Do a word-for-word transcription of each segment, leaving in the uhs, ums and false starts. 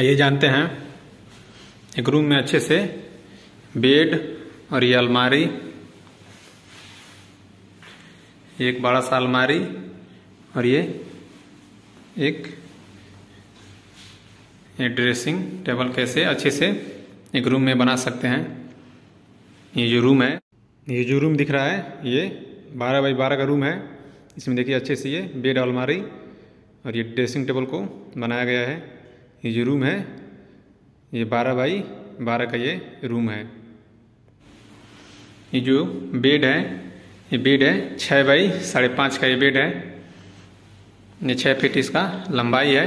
आइए जानते हैं एक रूम में अच्छे से बेड और ये अलमारी, एक बड़ा सा अलमारी और ये एक ये ड्रेसिंग टेबल कैसे अच्छे से एक रूम में बना सकते हैं। ये जो रूम है, ये जो रूम दिख रहा है ये बारह बाई बारह का रूम है। इसमें देखिए अच्छे से ये बेड, अलमारी और ये ड्रेसिंग टेबल को बनाया गया है। ये जो रूम है ये बारह बाई बारह का ये रूम है। ये जो बेड है, ये बेड है छः बाई साढ़े पाँच का ये बेड है। ये छः फीट इसका लंबाई है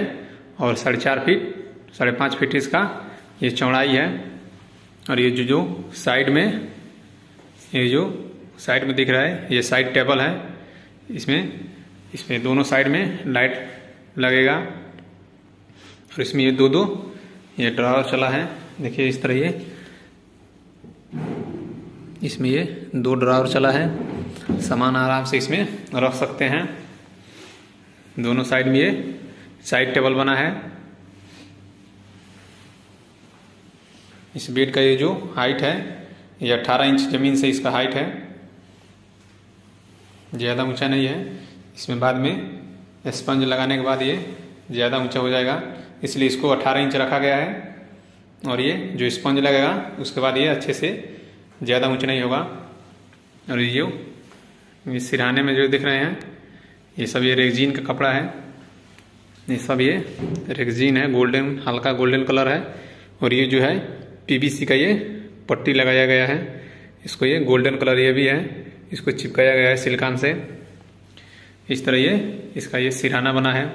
और साढ़े चार फीट साढ़े पाँच फीट इसका ये चौड़ाई है। और ये जो जो साइड में ये जो साइड में दिख रहा है ये साइड टेबल है। इसमें इसमें दोनों साइड में लाइट लगेगा। और इसमें ये दो दो ये ड्रॉवर चला है। देखिए इस तरह ये इसमें ये दो ड्रॉवर चला है, सामान आराम से इसमें रख सकते हैं। दोनों साइड में ये साइड टेबल बना है। इस बेड का ये जो हाइट है ये अट्ठारह इंच ज़मीन से इसका हाइट है, ज़्यादा ऊंचा नहीं है। इसमें बाद में स्पंज लगाने के बाद ये ज़्यादा ऊंचा हो जाएगा, इसलिए इसको अट्ठारह इंच रखा गया है। और ये जो स्पंज लगेगा उसके बाद ये अच्छे से ज़्यादा ऊंचा नहीं होगा। और ये जो सिरहाने में जो दिख रहे हैं ये सब ये रेगजीन का कपड़ा है। ये सब ये रेगजीन है, गोल्डन, हल्का गोल्डन कलर है। और ये जो है पीवीसी का ये पट्टी लगाया गया है, इसको ये गोल्डन कलर ये भी है, इसको चिपकाया गया है सिलिकॉन से। इस तरह ये इसका ये सिरहाना बना है।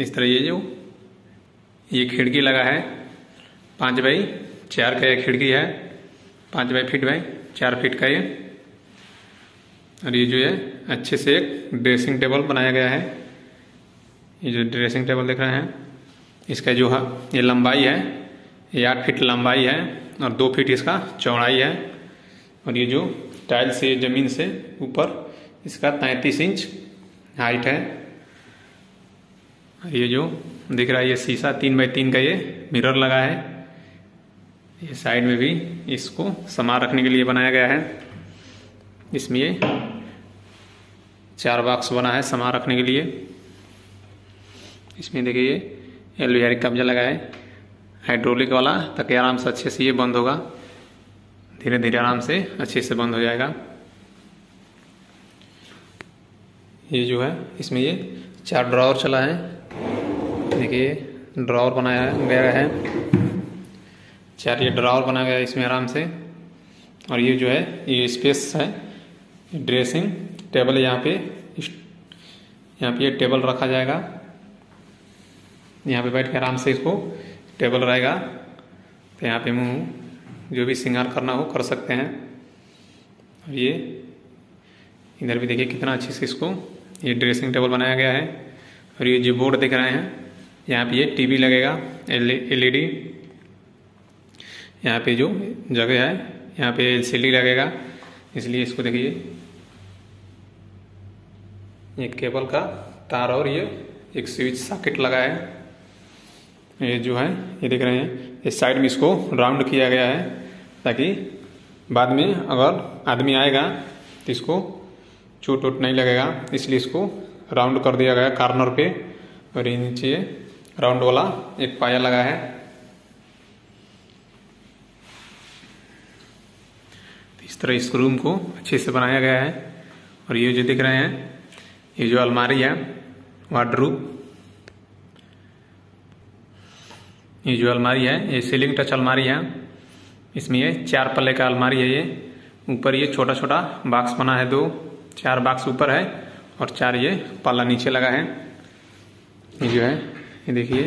इस तरह ये जो ये खिड़की लगा है, पाँच बाई चार का ये खिड़की है, पाँच बाई फीट बाई चार फीट का ये। और ये जो है अच्छे से एक ड्रेसिंग टेबल बनाया गया है। ये जो ड्रेसिंग टेबल दिख रहे हैं इसका जो है ये लंबाई है, ये आठ फीट लंबाई है और दो फीट इसका चौड़ाई है। और ये जो टाइल से ज़मीन से ऊपर इसका तैंतीस इंच हाइट है। ये जो दिख रहा है ये शीशा तीन बाई तीन का ये मिरर लगा है। ये साइड में भी इसको सामान रखने के लिए बनाया गया है। इसमें ये चार बॉक्स बना है सामान रखने के लिए। इसमें देखिए ये एलवीआर कब्जा लगा है, हाइड्रोलिक वाला, ताकि आराम से अच्छे से ये बंद होगा, धीरे धीरे आराम से अच्छे से बंद हो जाएगा। ये जो है इसमें ये चार ड्रॉवर चला है। देखिए ड्रॉवर बनाया गया है, चार ये ड्रॉवर बनाया गया है इसमें आराम से। और ये जो है ये स्पेस है ड्रेसिंग टेबल, यहाँ पे यहाँ पे ये टेबल रखा जाएगा, यहाँ पे बैठ के आराम से इसको टेबल रहेगा, तो यहाँ पे मुँह जो भी श्रृंगार करना हो कर सकते हैं। और ये इधर भी देखिए कितना अच्छे से इसको ये ड्रेसिंग टेबल बनाया गया है। और ये जो बोर्ड दिख रहे हैं यहाँ पे ये टीवी लगेगा, एलईडी। यहाँ पे जो जगह है यहाँ पे एलसीडी लगेगा, इसलिए इसको देखिए ये केबल का तार और ये एक स्विच सॉकेट लगा है। ये जो है ये देख रहे हैं इस साइड में इसको राउंड किया गया है, ताकि बाद में अगर आदमी आएगा तो इसको चोट वोट नहीं लगेगा, इसलिए इसको राउंड कर दिया गया कॉर्नर पे। और ये नीचे राउंड वाला एक पाया लगा है, तो इस तरह इस रूम को अच्छे से बनाया गया है। और ये जो दिख रहे हैं ये जो अलमारी है, वार्डरूब, ये जो अलमारी है ये सीलिंग टच अलमारी है। इसमें ये चार पल्ले का अलमारी है। ये ऊपर ये छोटा छोटा बॉक्स बना है, दो चार बॉक्स ऊपर है और चार ये पल्ला नीचे लगा है। ये जो है ये देखिए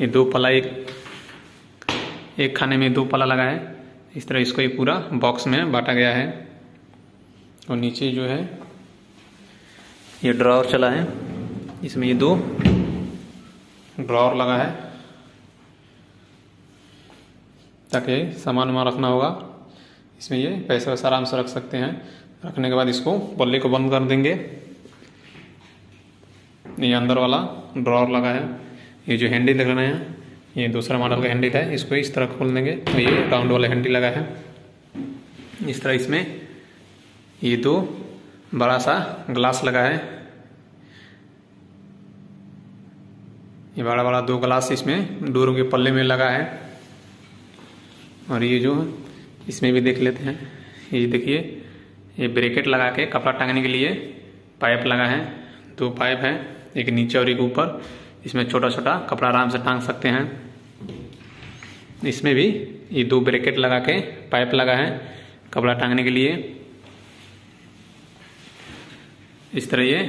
ये दो पल्ला, एक एक खाने में दो पल्ला लगा है। इस तरह इसको ये पूरा बॉक्स में बांटा गया है। और नीचे जो है ये ड्रॉवर चला है, इसमें ये दो ड्रॉवर लगा है, ताकि सामान वहाँ रखना होगा। इसमें ये पैसे वैसा आराम से रख सकते हैं। रखने के बाद इसको पल्ले को बंद कर देंगे। ये अंदर वाला ड्रॉअर लगाया। ये जो हैंडल दिख रहा है ये दूसरा मॉडल का हैंडल है, इसको इस तरह खोल देंगे तो ये राउंड वाला हैंडल लगा है। इस तरह इसमें ये दो बड़ा सा ग्लास लगा है, ये बड़ा बड़ा दो ग्लास इसमें डोरों के पल्ले में लगा है। और ये जो इसमें भी देख लेते हैं, ये देखिए ये ब्रैकेट लगा के कपड़ा टांगने के लिए पाइप लगा है, दो पाइप है, एक नीचे और एक ऊपर। इसमें छोटा छोटा कपड़ा आराम से टांग सकते हैं। इसमें भी ये दो ब्रैकेट लगा के पाइप लगा है कपड़ा टांगने के लिए। इस तरह ये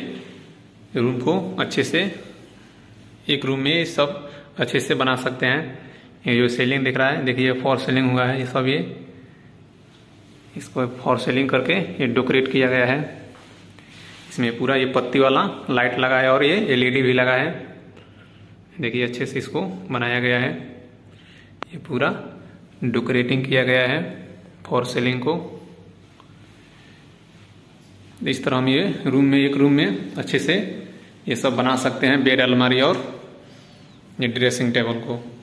रूम को अच्छे से एक रूम में सब अच्छे से बना सकते हैं। ये जो सेलिंग दिख रहा है देखिए फॉर सेलिंग हुआ है, ये सब ये इसको फॉर सेलिंग करके ये डेकोरेट किया गया है। इसमें पूरा ये पत्ती वाला लाइट लगा है और ये एलईडी भी लगा है, देखिए अच्छे से इसको बनाया गया है। ये पूरा डेकोरेटिंग किया गया है फॉर सेलिंग को। इस तरह हम ये रूम में एक रूम में अच्छे से ये सब बना सकते हैं, बेड, अलमारी और ये ड्रेसिंग टेबल को।